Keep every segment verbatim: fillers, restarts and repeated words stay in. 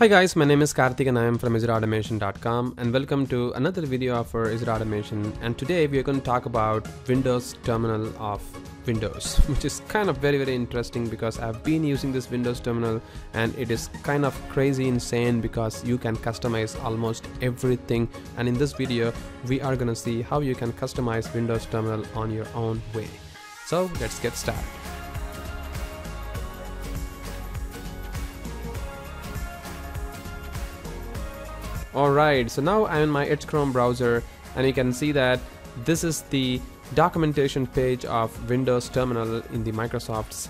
Hi guys, my name is Karthik and I am from Azure automation dot com and welcome to another video of our Azure Automation, and today we are going to talk about Windows Terminal of Windows, which is kind of very very interesting because I've been using this Windows Terminal and it is kind of crazy insane because you can customize almost everything, and in this video we are going to see how you can customize Windows Terminal on your own way. So let's get started. Alright, so now I'm in my Edge Chrome browser and you can see that this is the documentation page of Windows Terminal in the Microsoft's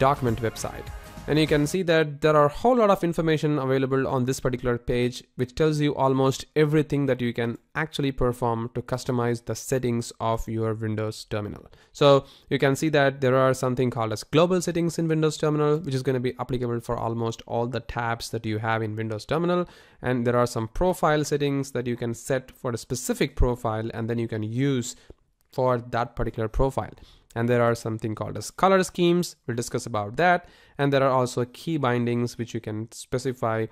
document website. And you can see that there are a whole lot of information available on this particular page, which tells you almost everything that you can actually perform to customize the settings of your Windows Terminal. So you can see that there are something called as global settings in Windows Terminal, which is going to be applicable for almost all the tabs that you have in Windows Terminal. And there are some profile settings that you can set for a specific profile and then you can use for that particular profile. And there are something called as color schemes. We'll discuss about that. And there are also key bindings, which you can specify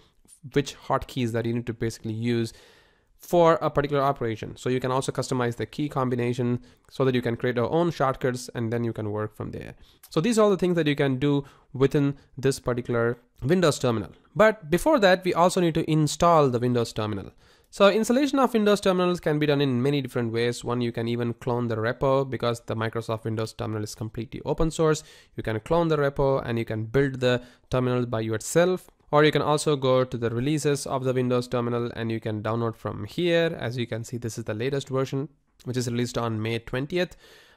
which hotkeys that you need to basically use for a particular operation. So you can also customize the key combination so that you can create your own shortcuts and then you can work from there. So these are all the things that you can do within this particular Windows Terminal. But before that, we also need to install the Windows Terminal. So installation of Windows Terminals can be done in many different ways. One, you can even clone the repo because the Microsoft Windows Terminal is completely open source. You can clone the repo and you can build the terminal by yourself. Or you can also go to the releases of the Windows Terminal and you can download from here. As you can see, this is the latest version, which is released on May twentieth.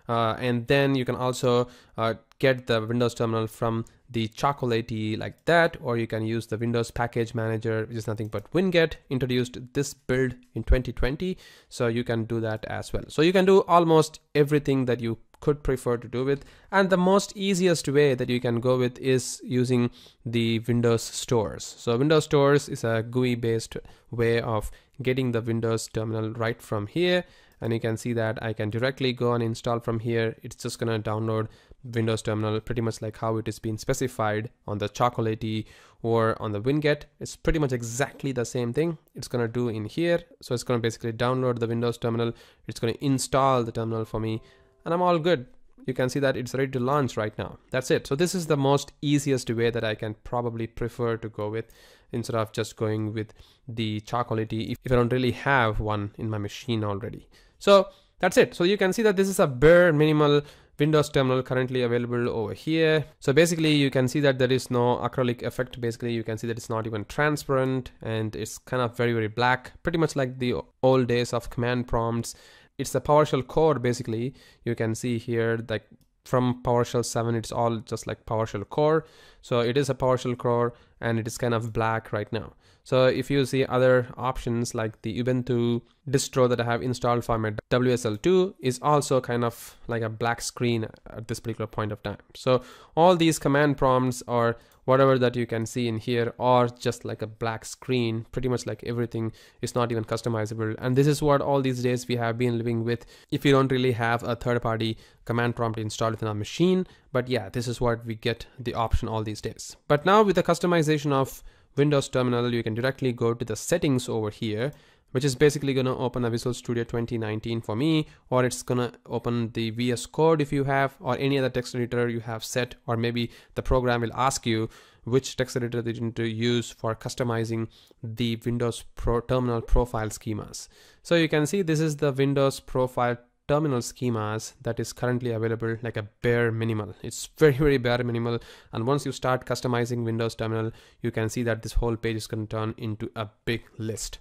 Uh, and then you can also uh, get the Windows Terminal from the Chocolatey like that, or you can use the Windows Package Manager, which is nothing but Winget introduced this build in twenty twenty. So you can do that as well. So you can do almost everything that you could prefer to do with, and the most easiest way that you can go with is using the Windows Stores. So Windows Stores is a G U I based way of getting the Windows Terminal right from here. And you can see that I can directly go and install from here. It's just gonna download Windows Terminal pretty much like how it is being specified on the Chocolatey or on the Winget. It's pretty much exactly the same thing it's gonna do in here. So it's gonna basically download the Windows Terminal. It's gonna install the terminal for me and I'm all good. You can see that it's ready to launch right now. That's it. So this is the most easiest way that I can probably prefer to go with instead of just going with the Chocolatey if I don't really have one in my machine already. So that's it. So you can see that this is a bare minimal Windows Terminal currently available over here. So basically you can see that there is no acrylic effect. Basically you can see that it's not even transparent and it's kind of very very black, pretty much like the old days of command prompts. It's the PowerShell core basically. You can see here like from PowerShell seven, it's all just like PowerShell core. So it is a PowerShell core and it is kind of black right now. So if you see other options like the Ubuntu distro that I have installed for my W S L two is also kind of like a black screen at this particular point of time. So all these command prompts or whatever that you can see in here are just like a black screen, pretty much like everything is not even customizable. And this is what all these days we have been living with if you don't really have a third party command prompt installed within our machine. But yeah, this is what we get the option all these days. But now with the customization of Windows Terminal, you can directly go to the settings over here, which is basically going to open a Visual Studio twenty nineteen for me, or it's going to open the V S Code if you have, or any other text editor you have set, or maybe the program will ask you which text editor they need to use for customizing the Windows Pro Terminal profile schemas. So you can see this is the Windows profile terminal schemas that is currently available, like a bare minimal. It's very very bare minimal, and once you start customizing Windows Terminal, you can see that this whole page is going to turn into a big list.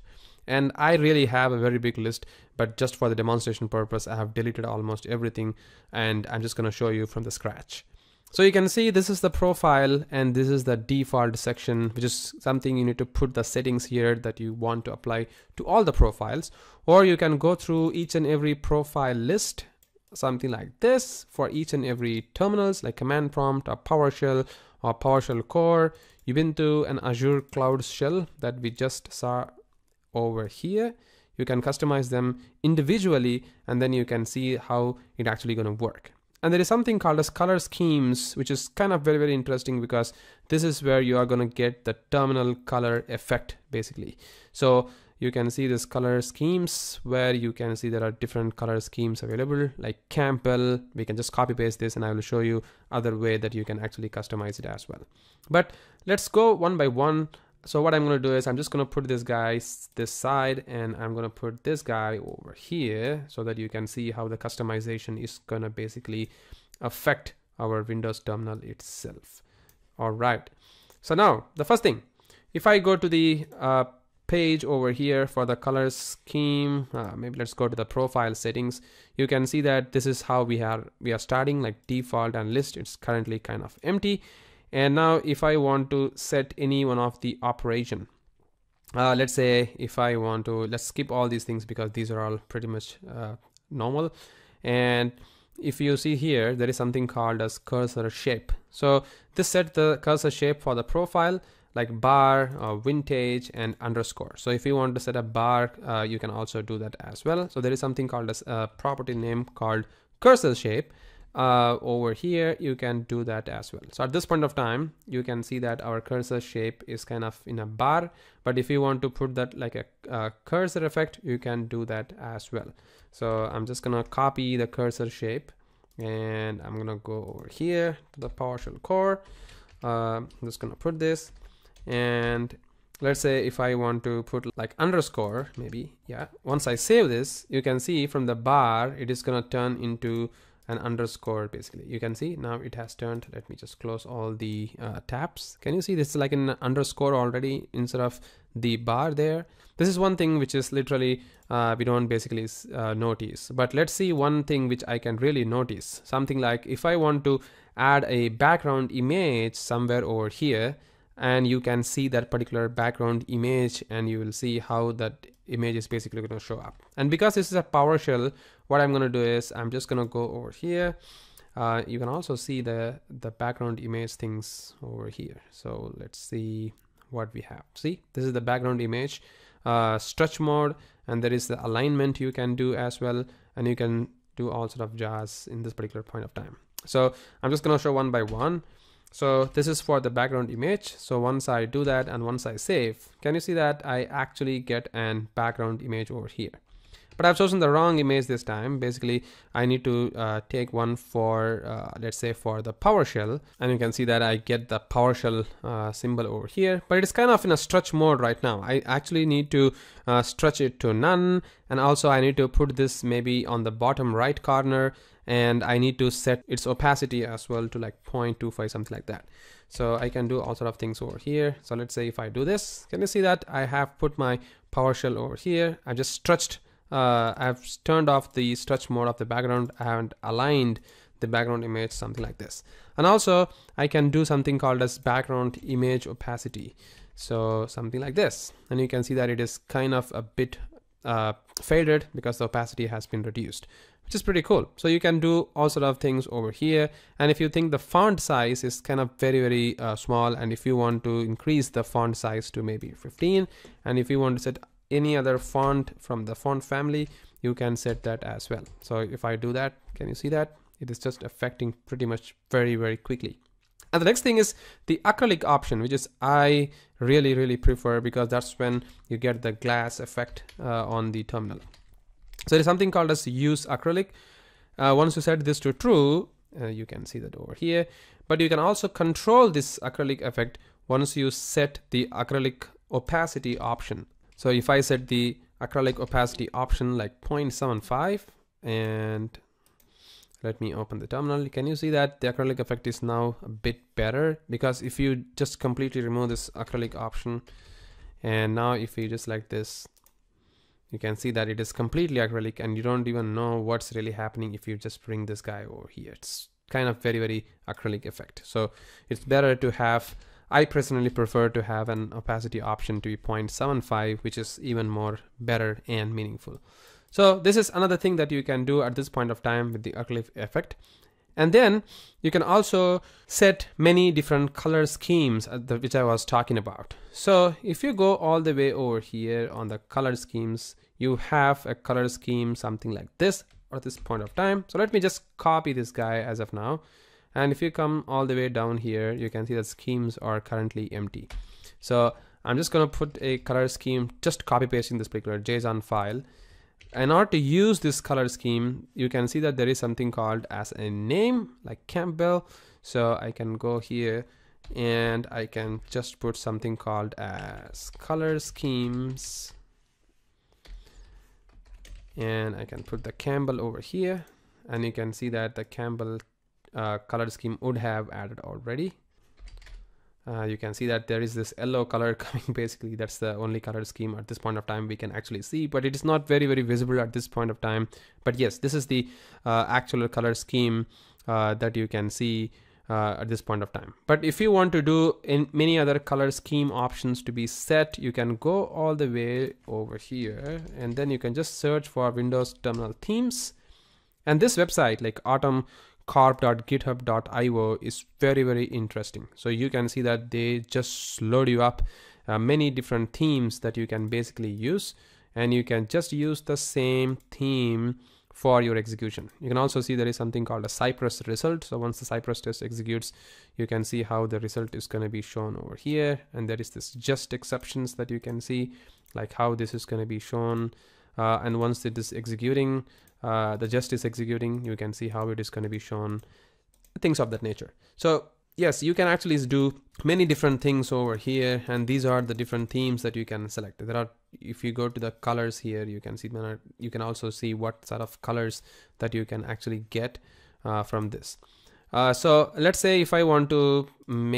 And I really have a very big list, but just for the demonstration purpose, I have deleted almost everything and I'm just going to show you from the scratch. So you can see this is the profile and this is the default section, which is something you need to put the settings here that you want to apply to all the profiles, or you can go through each and every profile list, something like this for each and every terminals like command prompt or PowerShell or PowerShell core, Ubuntu and Azure cloud shell that we just saw over here. You can customize them individually and then you can see how it actually going to work. And there is something called as color schemes, which is kind of very, very interesting, because this is where you are going to get the terminal color effect, basically. So you can see this color schemes, where you can see there are different color schemes available, like Campbell. We can just copy paste this and I will show you other way that you can actually customize it as well. But let's go one by one. So what I'm going to do is I'm just going to put this guy this side, and I'm going to put this guy over here, so that you can see how the customization is going to basically affect our Windows terminal itself. All right. So now the first thing, if I go to the uh, page over here for the color scheme, uh, maybe let's go to the profile settings. You can see that this is how we are we are starting, like default and list. It's currently kind of empty. And now if I want to set any one of the operation, uh, let's say if I want to, let's skip all these things because these are all pretty much uh, normal. And if you see here, there is something called as cursor shape. So this set the cursor shape for the profile, like bar, uh, vintage and underscore. So if you want to set a bar, uh, you can also do that as well. So there is something called as a property name called cursor shape. Uh, over here, you can do that as well. So at this point of time, you can see that our cursor shape is kind of in a bar, but if you want to put that like a, a cursor effect, you can do that as well. So I'm just gonna copy the cursor shape, and I'm gonna go over here to the PowerShell core. Uh, I'm just gonna put this, and let's say if I want to put like underscore, maybe, yeah. Once I save this, you can see from the bar, it is gonna turn into an underscore. Basically you can see now it has turned. Let me just close all the uh, tabs. Can you see this is like an underscore already instead of the bar there? This is one thing which is literally uh, we don't basically uh, notice, but let's see one thing which I can really notice. Something like if I want to add a background image somewhere over here, and you can see that particular background image, and you will see how that image is basically going to show up. And because this is a PowerShell, what I'm going to do is I'm just going to go over here. Uh, you can also see the the background image things over here. So let's see what we have. See, this is the background image, uh, stretch mode, and there is the alignment you can do as well, and you can do all sort of jazz in this particular point of time. So I'm just going to show one by one. So this is for the background image. So once I do that and once I save, can you see that I actually get an background image over here? But I've chosen the wrong image this time. Basically, I need to uh, take one for, uh, let's say for the PowerShell, and you can see that I get the PowerShell uh, symbol over here, but it is kind of in a stretch mode right now. I actually need to uh, stretch it to none. And also I need to put this maybe on the bottom right corner, and I need to set its opacity as well to like zero point two five, something like that. So I can do all sort of things over here. So let's say if I do this, can you see that I have put my PowerShell over here? I just stretched, uh, I've turned off the stretch mode of the background and aligned the background image, something like this. And also I can do something called as background image opacity. So something like this, and you can see that it is kind of a bit uh, faded because the opacity has been reduced. Which is pretty cool. So you can do all sort of things over here. And if you think the font size is kind of very, very uh, small, and if you want to increase the font size to maybe fifteen, and if you want to set any other font from the font family, you can set that as well. So if I do that, can you see that? It is just affecting pretty much very, very quickly. And the next thing is the acrylic option, which is I really, really prefer, because that's when you get the glass effect uh, on the terminal. So there's something called as use acrylic. Uh, once you set this to true, uh, you can see that over here, but you can also control this acrylic effect once you set the acrylic opacity option. So if I set the acrylic opacity option like zero point seven five, and let me open the terminal, can you see that the acrylic effect is now a bit better? Because if you just completely remove this acrylic option, and now if you just like this, you can see that it is completely acrylic, and you don't even know what's really happening if you just bring this guy over here. It's kind of very, very acrylic effect. So it's better to have, I personally prefer to have an opacity option to be zero point seven five, which is even more better and meaningful. So this is another thing that you can do at this point of time with the acrylic effect. And then you can also set many different color schemes, the, which I was talking about. So if you go all the way over here on the color schemes, you have a color scheme something like this. at this point of time. So let me just copy this guy as of now. And if you come all the way down here, you can see that schemes are currently empty. So I'm just going to put a color scheme, just copy pasting this particular JSON file. In order to use this color scheme, you can see that there is something called as a name, like Campbell. So I can go here and I can just put something called as color schemes. And I can put the Campbell over here, and you can see that the Campbell uh, color scheme would have added already. Uh, you can see that there is this yellow color coming. Basically, that's the only color scheme at this point of time we can actually see, but it is not very, very visible at this point of time. But yes, this is the uh, actual color scheme uh, that you can see uh, at this point of time. But if you want to do in many other color scheme options to be set, you can go all the way over here, and then you can just search for Windows Terminal themes. And this website, like Autumn corp dot github dot i o, is very, very interesting. So you can see that they just load you up uh, many different themes that you can basically use, and you can just use the same theme for your execution. You can also see there is something called a Cypress result. So once the Cypress test executes, you can see how the result is going to be shown over here. And there is this just exceptions that you can see, like how this is going to be shown. Uh, and once it is executing, Uh, the just is executing, you can see how it is going to be shown, things of that nature. So yes, you can actually do many different things over here, and these are the different themes that you can select. There are, if you go to the colors here, you can see, you can also see what sort of colors that you can actually get uh, from this. Uh, so let's say if I want to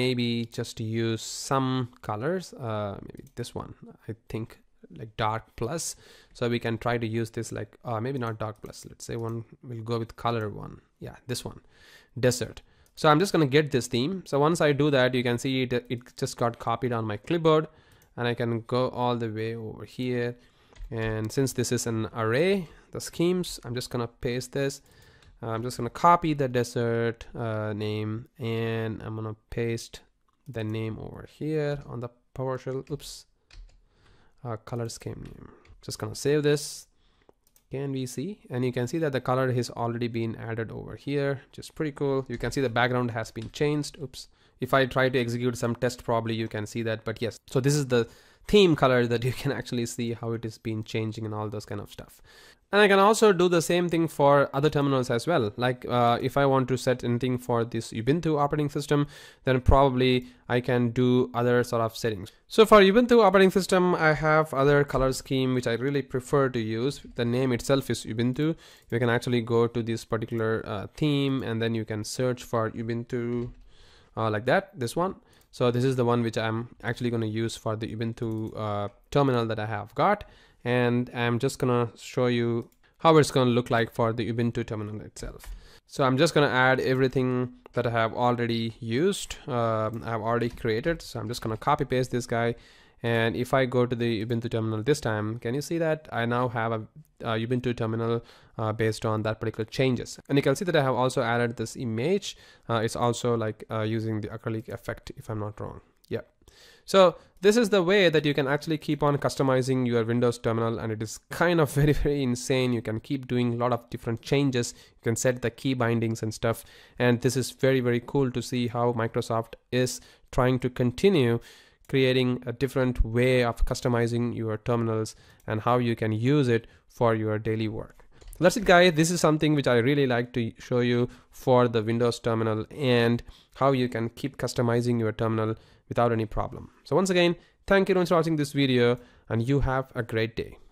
maybe just use some colors, uh, maybe this one, I think, like dark plus. So we can try to use this, like uh, maybe not dark plus, let's say one, we'll go with color one. Yeah, this one, desert. So I'm just going to get this theme. So once I do that, you can see it, it just got copied on my clipboard, and I can go all the way over here. And since this is an array, the schemes, I'm just going to paste this. I'm just going to copy the desert uh, name, and I'm going to paste the name over here on the PowerShell. Oops. Uh, color scheme name. Just gonna save this. Can we see? And you can see that the color has already been added over here, which is pretty cool. You can see the background has been changed. Oops. If I try to execute some test, probably you can see that. But yes, so this is the theme color that you can actually see how it is been changing and all those kind of stuff. And I can also do the same thing for other terminals as well. Like uh, if I want to set anything for this Ubuntu operating system, then probably I can do other sort of settings. So for Ubuntu operating system, I have other color scheme, which I really prefer to use. The name itself is Ubuntu. You can actually go to this particular uh, theme, and then you can search for Ubuntu uh, like that, this one. So this is the one which I'm actually going to use for the Ubuntu uh, terminal that I have got. And I'm just going to show you how it's going to look like for the Ubuntu terminal itself. So I'm just going to add everything that I have already used, um, I've already created. So I'm just going to copy paste this guy. And if I go to the Ubuntu terminal this time, can you see that I now have a, a Ubuntu terminal uh, based on that particular changes? And you can see that I have also added this image. Uh, it's also like uh, using the acrylic effect, if I'm not wrong. Yeah. So this is the way that you can actually keep on customizing your Windows terminal, and it is kind of very, very insane. You can keep doing a lot of different changes. You can set the key bindings and stuff. And this is very, very cool to see how Microsoft is trying to continue creating a different way of customizing your terminals and how you can use it for your daily work. So that's it, guys. This is something which I really like to show you for the Windows terminal and how you can keep customizing your terminal without any problem. So once again, thank you for watching this video, and you have a great day.